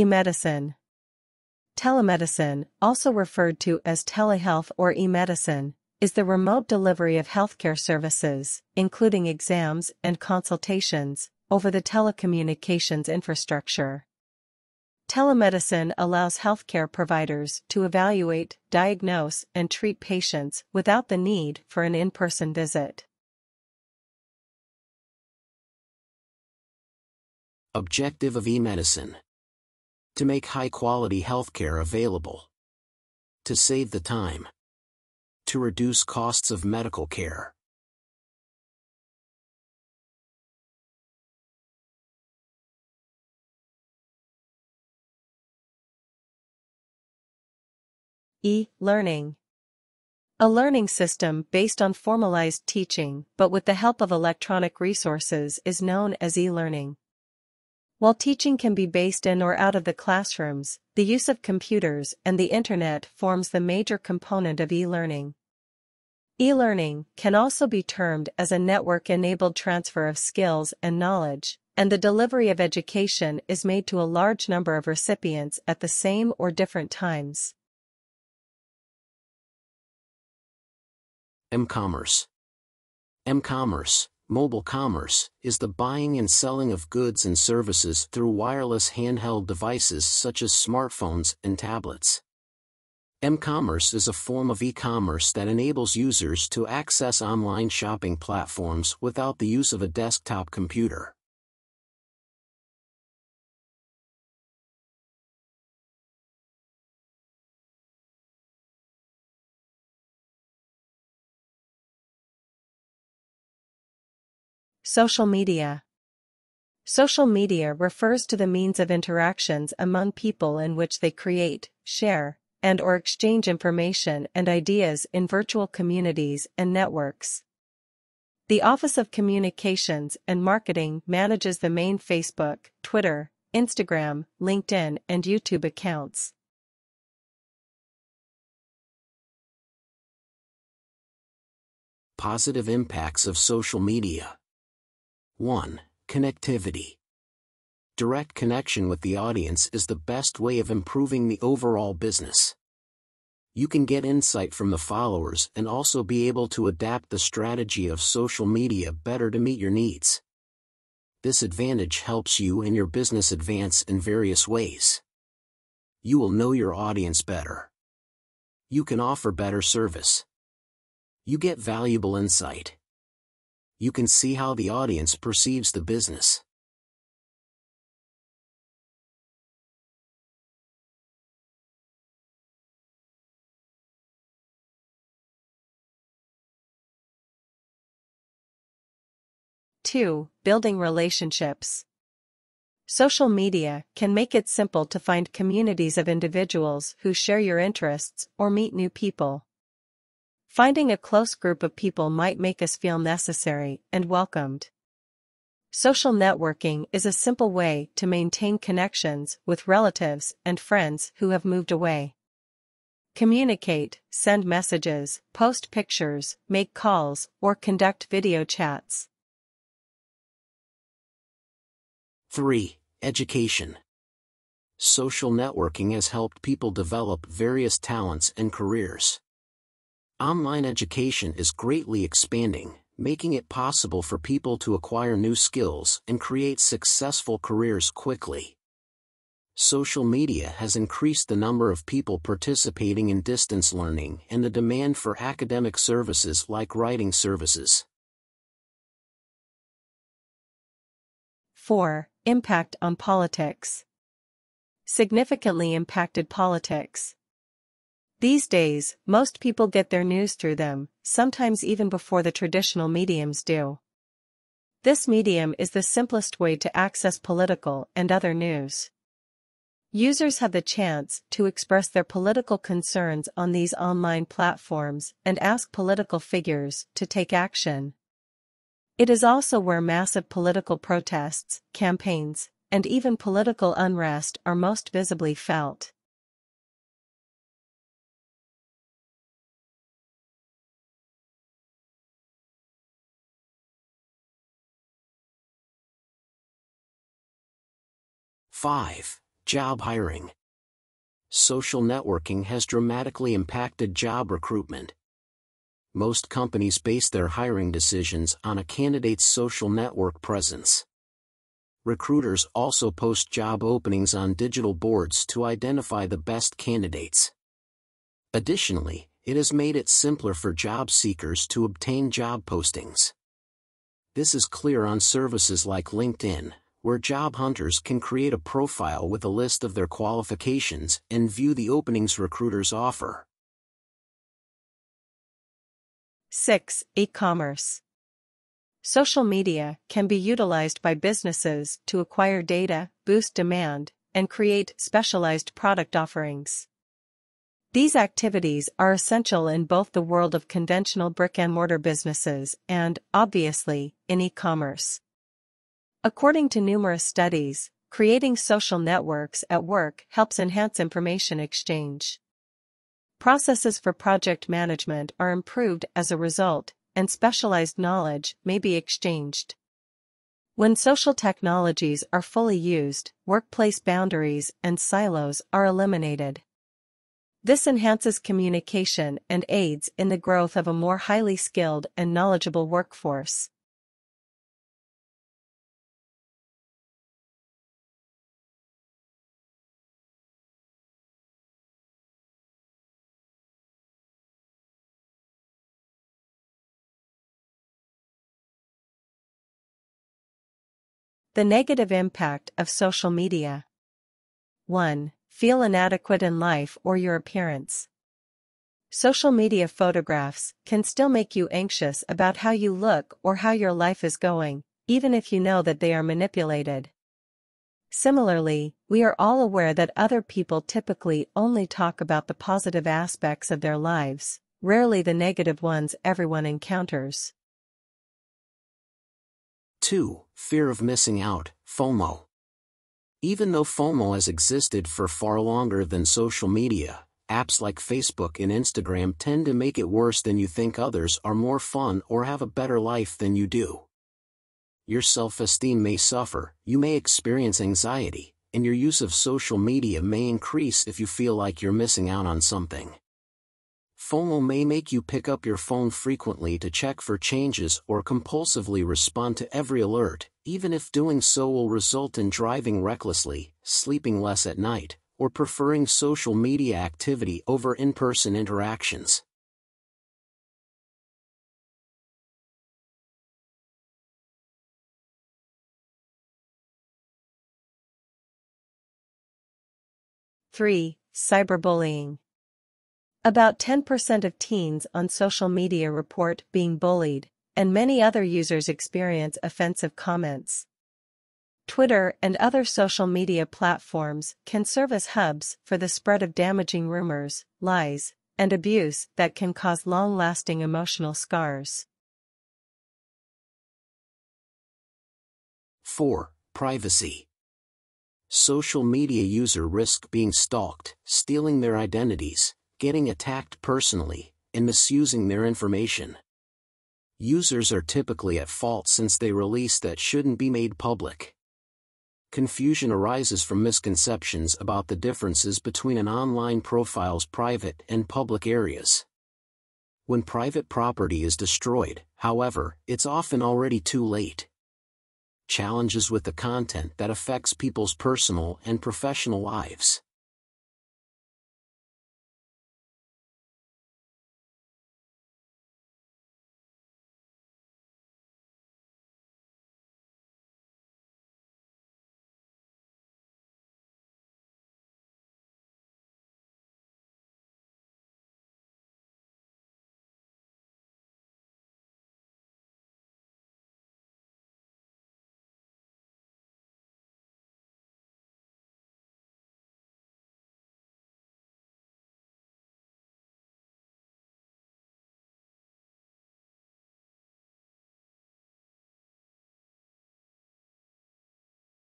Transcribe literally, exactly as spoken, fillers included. E-medicine. Telemedicine, also referred to as telehealth or e-medicine, is the remote delivery of healthcare services, including exams and consultations, over the telecommunications infrastructure. Telemedicine allows healthcare providers to evaluate, diagnose, and treat patients without the need for an in-person visit. Objective of e-medicine: to make high-quality healthcare available, to save the time, to reduce costs of medical care. E-learning. A learning system based on formalized teaching but with the help of electronic resources is known as e-learning. While teaching can be based in or out of the classrooms, the use of computers and the internet forms the major component of e-learning. E-learning can also be termed as a network-enabled transfer of skills and knowledge, and the delivery of education is made to a large number of recipients at the same or different times. M-commerce. M-commerce, mobile commerce, is the buying and selling of goods and services through wireless handheld devices such as smartphones and tablets. M-commerce is a form of e-commerce that enables users to access online shopping platforms without the use of a desktop computer. Social media. Social media refers to the means of interactions among people in which they create, share, and/or exchange information and ideas in virtual communities and networks. The Office of Communications and Marketing manages the main Facebook, Twitter, Instagram, LinkedIn, and YouTube accounts. Positive impacts of social media. one. Connectivity. Direct connection with the audience is the best way of improving the overall business. You can get insight from the followers and also be able to adapt the strategy of social media better to meet your needs. This advantage helps you and your business advance in various ways. You will know your audience better. You can offer better service. You get valuable insight. You can see how the audience perceives the business. two. Building relationships. Social media can make it simple to find communities of individuals who share your interests or meet new people. Finding a close group of people might make us feel necessary and welcomed. Social networking is a simple way to maintain connections with relatives and friends who have moved away. Communicate, send messages, post pictures, make calls, or conduct video chats. three. Education. Social networking has helped people develop various talents and careers. Online education is greatly expanding, making it possible for people to acquire new skills and create successful careers quickly. Social media has increased the number of people participating in distance learning and the demand for academic services like writing services. four. Impact on politics. Significantly impacted politics. These days, most people get their news through them, sometimes even before the traditional mediums do. This medium is the simplest way to access political and other news. Users have the chance to express their political concerns on these online platforms and ask political figures to take action. It is also where massive political protests, campaigns, and even political unrest are most visibly felt. five. Job hiring. Social networking has dramatically impacted job recruitment. Most companies base their hiring decisions on a candidate's social network presence. Recruiters also post job openings on digital boards to identify the best candidates. Additionally, it has made it simpler for job seekers to obtain job postings. This is clear on services like LinkedIn, where job hunters can create a profile with a list of their qualifications and view the openings recruiters offer. six. E-commerce. Social media can be utilized by businesses to acquire data, boost demand, and create specialized product offerings. These activities are essential in both the world of conventional brick-and-mortar businesses and, obviously, in e-commerce. According to numerous studies, creating social networks at work helps enhance information exchange. Processes for project management are improved as a result, and specialized knowledge may be exchanged. When social technologies are fully used, workplace boundaries and silos are eliminated. This enhances communication and aids in the growth of a more highly skilled and knowledgeable workforce. The negative impact of social media. one. Feel inadequate in life or your appearance. Social media photographs can still make you anxious about how you look or how your life is going, even if you know that they are manipulated. Similarly, we are all aware that other people typically only talk about the positive aspects of their lives, rarely the negative ones everyone encounters. two. Fear of missing out, FOMO. Even though FOMO has existed for far longer than social media, apps like Facebook and Instagram tend to make it worse than you think. Others are more fun or have a better life than you do. Your self-esteem may suffer, you may experience anxiety, and your use of social media may increase if you feel like you're missing out on something. FOMO may make you pick up your phone frequently to check for changes or compulsively respond to every alert, even if doing so will result in driving recklessly, sleeping less at night, or preferring social media activity over in-person interactions. three. Cyberbullying. About ten percent of teens on social media report being bullied, and many other users experience offensive comments. Twitter and other social media platforms can serve as hubs for the spread of damaging rumors, lies, and abuse that can cause long-lasting emotional scars. four. Privacy. Social media user risk being stalked, stealing their identities, getting attacked personally, and misusing their information. Users are typically at fault since they release that shouldn't be made public. Confusion arises from misconceptions about the differences between an online profile's private and public areas. When private property is destroyed, however, it's often already too late. Challenges with the content that affects people's personal and professional lives.